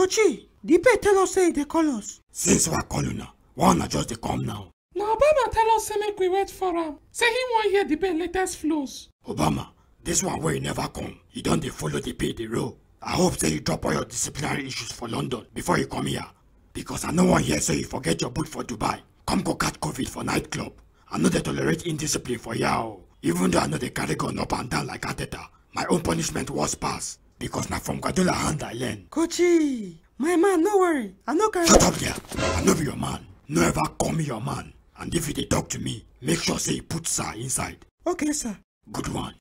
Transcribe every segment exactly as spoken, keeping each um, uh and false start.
Kochi, the bet tell us say they call us. Since we are calling her, why not just they come now? Now Obama tell us say make we wait for him. Say he won't hear the bet latest flows. Obama, this one where he never come. He don't they follow the pay the row. I hope say you drop all your disciplinary issues for London before you come here. Because I know one here say you forget your boot for Dubai. Come go catch COVID for nightclub. I know they tolerate indiscipline for y'all. Even though I know they carry gun up and down like Ateta, my own punishment was pass. Because now from Guardiola hand I learn. Kochi, my man, no worry. I know carry. Shut up there. I know be your man. No ever call me your man. And if you talk to me, make sure say you put sir inside. Okay, sir. Good one.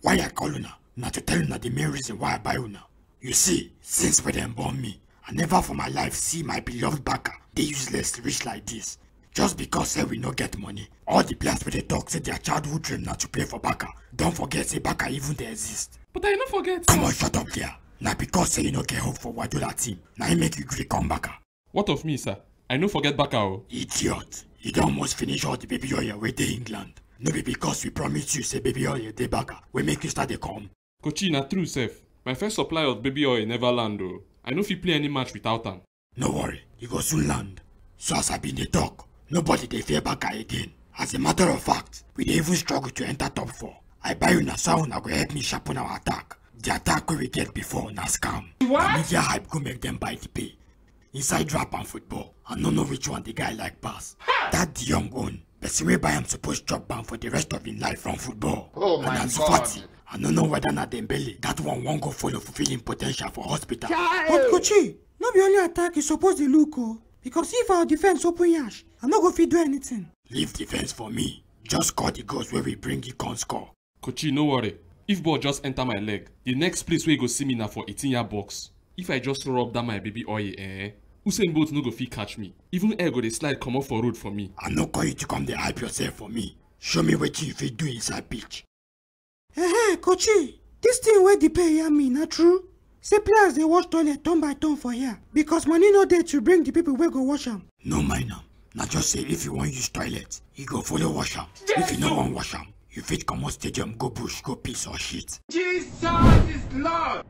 Why I call una? Now to tell una the main reason why I buy una. You see, since when they born me, I never for my life see my beloved backer, they useless rich like this. Just because say we no get money, all the players where they talk say their childhood dream now to play for backer. Don't forget say backer even they exist. But I no forget. Come on, shut up there. Now because say you no get hope for Guardiola team, now he make you agree come backer. What of me, sir? I no forget backer. Oh. Idiot! You don't almost finish all the baby oil away to England. No be because we promise you say baby oil they backer, we make you start to come. Kochi, na true safe. My first supply of baby oil never land though. I know if you play any match without them. No worry, you go soon land. So as I been they talk, nobody they fear back again. As a matter of fact, we dey even struggle to enter top four. I buy you na so na go help me sharpen our attack. The attack we get before na scam. What? The media hype go make them buy the pay. Inside rap and football, I don't know which one the guy like pass. That the young one, person we buy him supposed to drop ban for the rest of his life from football. Oh my and God. I don't know whether na Dembele, that one won't go follow fulfilling potential for hospital. Child. But Kochi, not the only attack is supposed to look oh, because if our defense open yash, I'm not going to do anything. Leave defense for me. Just score the goals where we bring you can't score. Kochi, no worry. If ball just enter my leg, the next place where you go see me now for eighteen yard box. If I just rub down my baby oil, eh? Usain Bolt no go fit catch me. Even air go the slide come off for road for me. I no call you to come the hype yourself for me. Show me what you fit do inside pitch. Hey, hey, Kochi, this thing where the pay here me, not true? Say players they wash toilet turn by turn for here, because money no there to bring the people where go wash them. No minor, not just say if you want use toilet, you go follow wash them. Yes. If you no want wash them, you fit come on stadium, go bush, go piss or shit. Jesus is Lord!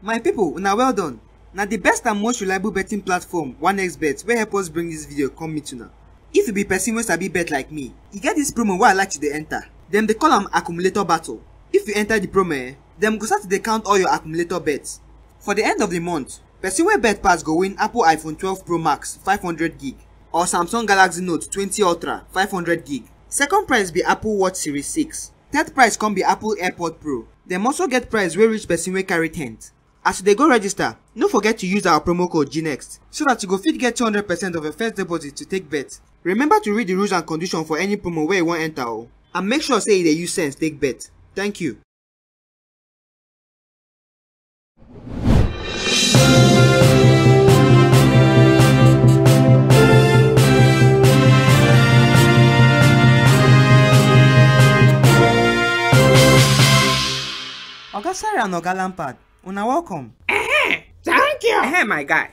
My people, now well done. Now the best and most reliable betting platform, one x bet, where help us bring this video come meet you now. If you be person who sabi bet like me, you get this promo where I like you to enter. Them they call them accumulator battle. If you enter the promo, them go start to count all your accumulator bets. For the end of the month, person where bet pass go win Apple iPhone twelve Pro Max five hundred gig or Samsung Galaxy Note twenty Ultra five hundred gig. Second prize be Apple Watch Series six. Third prize come be Apple AirPod Pro. Them also get prize where reach person where carry tent. As they go register, don't forget to use our promo code G next so that you go fit get two hundred percent of your first deposit to take bet. Remember to read the rules and conditions for any promo where you want enter oh. And make sure say they use sense take bet. Thank you. Oga Sarri and Oga Lampard, una welcome. Eh, thank you. Eh, my guy.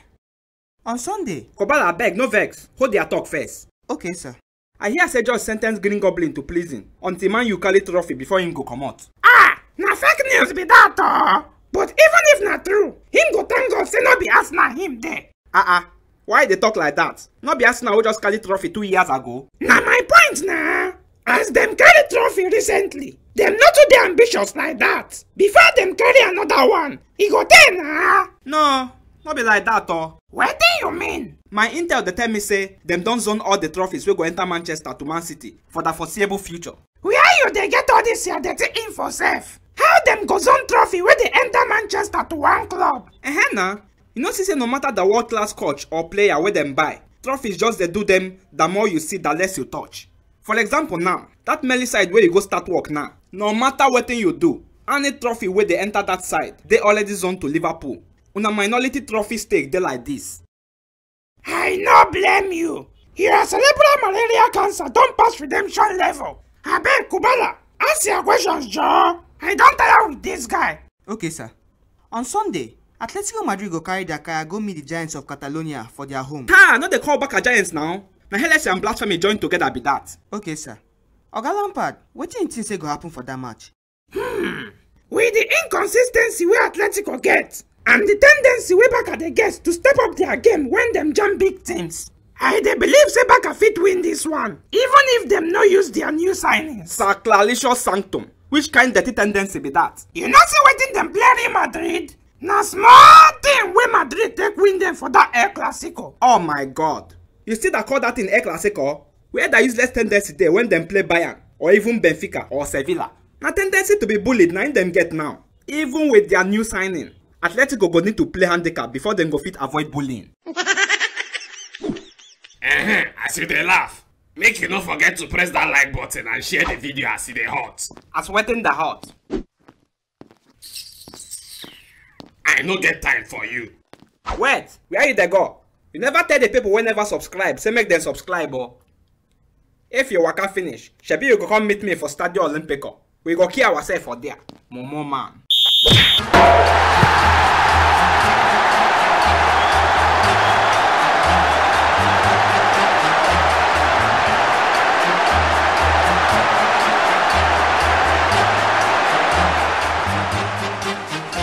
On Sunday, Kobala beg no vex. Hold their talk first. Okay, sir. I hear say just sentence Green Goblin to prison until man you call it trophy before him go come out. Ah, na fake news be that oh. But even if not true, him go thank God say not be Arsenal him there. Ah uh ah, -uh. Why they talk like that? Not be Arsenal who just carry trophy two years ago. Now my point nah. As them carry trophy recently, them not too the ambitious like that. Before them carry another one, he go ten nah. No, not be like that oh. What do you mean? My intel they tell me say them don't zone all the trophies we go enter Manchester to Man City for the foreseeable future. Where you they get all this here dirty info safe? How them go zone trophy where they enter Manchester to one club? Eh uh -huh, nah. You know see say no matter the world class coach or player where them buy, trophies just they do them the more you see the less you touch. For example now, that Melly side where you go start work now, no matter what thing you do, any trophy where they enter that side, they already zone to Liverpool. On a minority trophy stake they like this. I no blame you. Your cerebral malaria cancer don't pass redemption level. I beg Kubala, ask your questions, Joe. I don't tire with this guy. Okay, sir. On Sunday, Atletico Madrid go carry their car go meet the Giants of Catalonia for their home. Ha! Not they call back a Giants now. Now Helles and Blasphemy join together be that. Okay, sir. Oga Lampard, what do you think say go happen for that match? Hmm. With the inconsistency we Atletico get, and the tendency wey Barca dey get to step up their game when them jam big teams. I dey believe say Barca fit win this one, even if them no use their new signings. Sacralicious sanctum, which kind dirty tendency be that? You know see wetin them play Real Madrid? Na small thing wey Madrid take win them for that El Clasico. Oh my God! You still call that in El Clasico? Where they use less tendency there when them play Bayern or even Benfica or Sevilla? Na tendency to be bullied na in them get now. Even with their new signing, Atletico go need to play handicap before them go fit avoid bullying. Uh-huh, as you dey laugh, make you no forget to press that like button and share the video as you dey hot. As wetin dey hot. I no get time for you. Wait, where you dey go? You never tell the people wey never subscribe, say make them subscribe oh. If you waka finish, shebi you go come meet me for Stadio Olympico. We go kill ourselves for there. Momo man.